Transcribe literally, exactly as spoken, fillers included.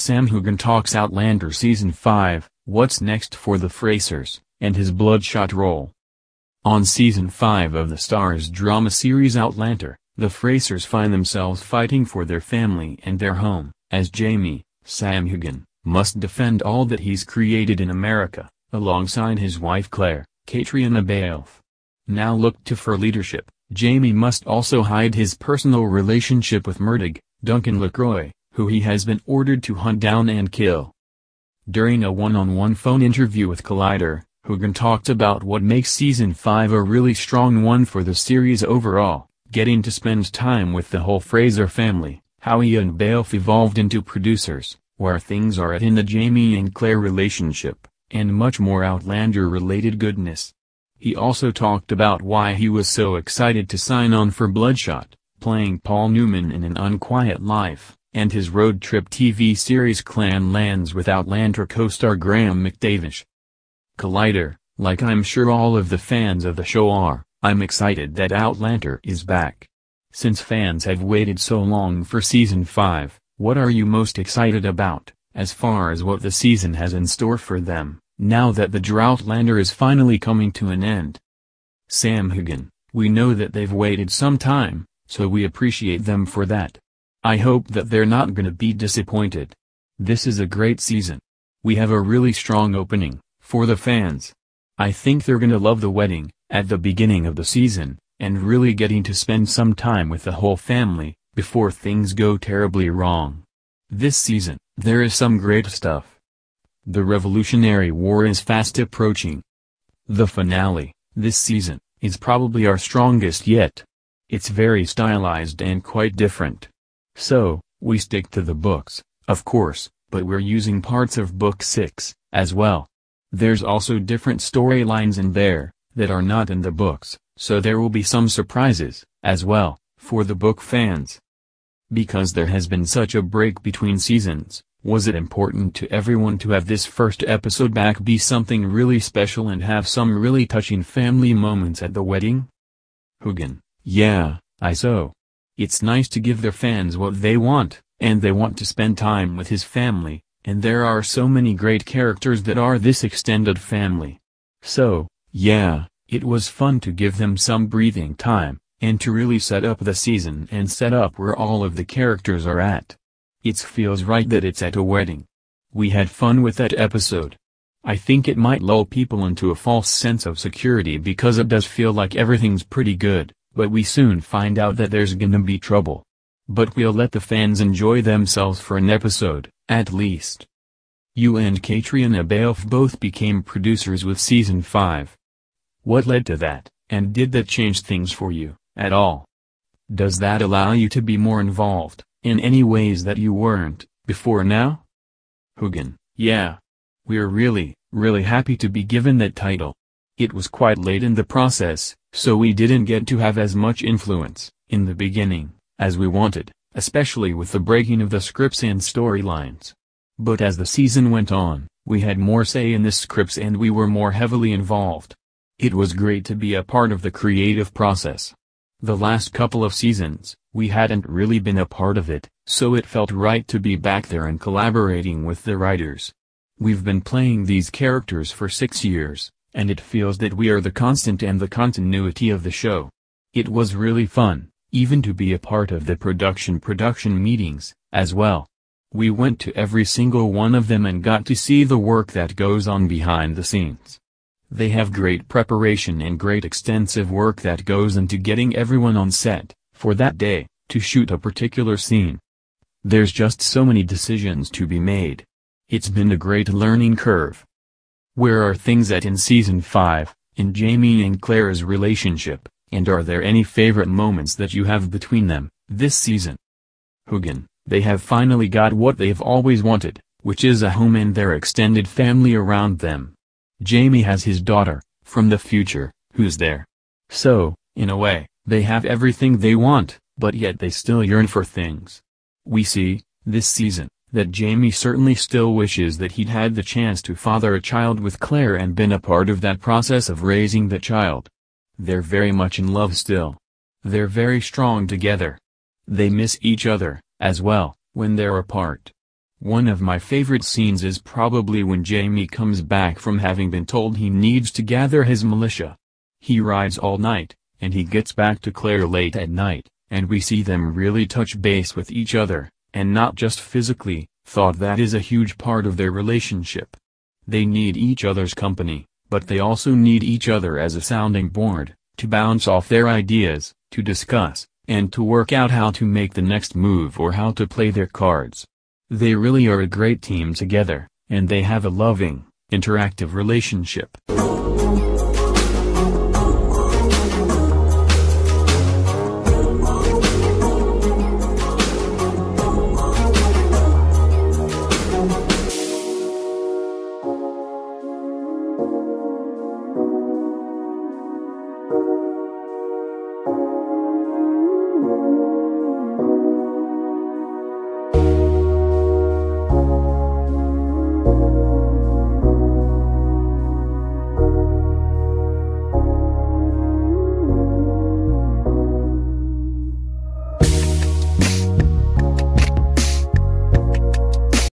Sam Heughan talks Outlander Season five, What's Next for the Frasers, and his Bloodshot role. On Season five of the Starz drama series Outlander, the Frasers find themselves fighting for their family and their home, as Jamie, Sam Heughan, must defend all that he's created in America, alongside his wife Claire, Caitriona Balfe. Now looked to for leadership, Jamie must also hide his personal relationship with Murtig, Duncan LaCroix, who he has been ordered to hunt down and kill. During a one-on-one phone interview with Collider, Heughan talked about what makes Season five a really strong one for the series overall, getting to spend time with the whole Fraser family, how he and Balfe evolved into producers, where things are at in the Jamie and Claire relationship, and much more Outlander-related goodness. He also talked about why he was so excited to sign on for Bloodshot, playing Paul Newman in An Unquiet Life, and his road trip T V series Clan Lands with Outlander co-star Graham McTavish. Collider, like I'm sure all of the fans of the show are, I'm excited that Outlander is back. Since fans have waited so long for Season five, what are you most excited about, as far as what the season has in store for them, now that the Droughtlander is finally coming to an end? Sam Heughan, we know that they've waited some time, so we appreciate them for that. I hope that they're not gonna be disappointed. This is a great season. We have a really strong opening for the fans. I think they're gonna love the wedding, at the beginning of the season, and really getting to spend some time with the whole family, before things go terribly wrong. This season, there is some great stuff. The Revolutionary War is fast approaching. The finale, this season, is probably our strongest yet. It's very stylized and quite different. So, we stick to the books, of course, but we're using parts of Book six, as well. There's also different storylines in there, that are not in the books, so there will be some surprises, as well, for the book fans. Because there has been such a break between seasons, was it important to everyone to have this first episode back be something really special and have some really touching family moments at the wedding? Heughan, yeah, I so. It's nice to give their fans what they want, and they want to spend time with his family. And there are so many great characters that are this extended family. So, yeah, it was fun to give them some breathing time, and to really set up the season and set up where all of the characters are at. It feels right that it's at a wedding. We had fun with that episode. I think it might lull people into a false sense of security because it does feel like everything's pretty good, but we soon find out that there's gonna be trouble. But we'll let the fans enjoy themselves for an episode, at least. You and Caitriona Balfe both became producers with Season five. What led to that, and did that change things for you, at all? Does that allow you to be more involved, in any ways that you weren't, before now? Heughan, yeah. We're really, really happy to be given that title. It was quite late in the process, so we didn't get to have as much influence, in the beginning, as we wanted, especially with the breaking of the scripts and storylines. But as the season went on, we had more say in the scripts and we were more heavily involved. It was great to be a part of the creative process. The last couple of seasons, we hadn't really been a part of it, so it felt right to be back there and collaborating with the writers. We've been playing these characters for six years, and it feels that we are the constant and the continuity of the show. It was really fun. Even to be a part of the production production meetings, as well. We went to every single one of them and got to see the work that goes on behind the scenes. They have great preparation and great extensive work that goes into getting everyone on set, for that day, to shoot a particular scene. There's just so many decisions to be made. It's been a great learning curve. Where are things at in Season five, in Jamie and Claire's relationship? And are there any favorite moments that you have between them, this season? Heughan, they have finally got what they've always wanted, which is a home and their extended family around them. Jamie has his daughter, from the future, who's there. So, in a way, they have everything they want, but yet they still yearn for things. We see, this season, that Jamie certainly still wishes that he'd had the chance to father a child with Claire and been a part of that process of raising the child. They're very much in love still. They're very strong together. They miss each other, as well, when they're apart. One of my favorite scenes is probably when Jamie comes back from having been told he needs to gather his militia. He rides all night, and he gets back to Claire late at night, and we see them really touch base with each other, and not just physically. Thought that is a huge part of their relationship. They need each other's company, but they also need each other as a sounding board, to bounce off their ideas, to discuss, and to work out how to make the next move or how to play their cards. They really are a great team together, and they have a loving, interactive relationship.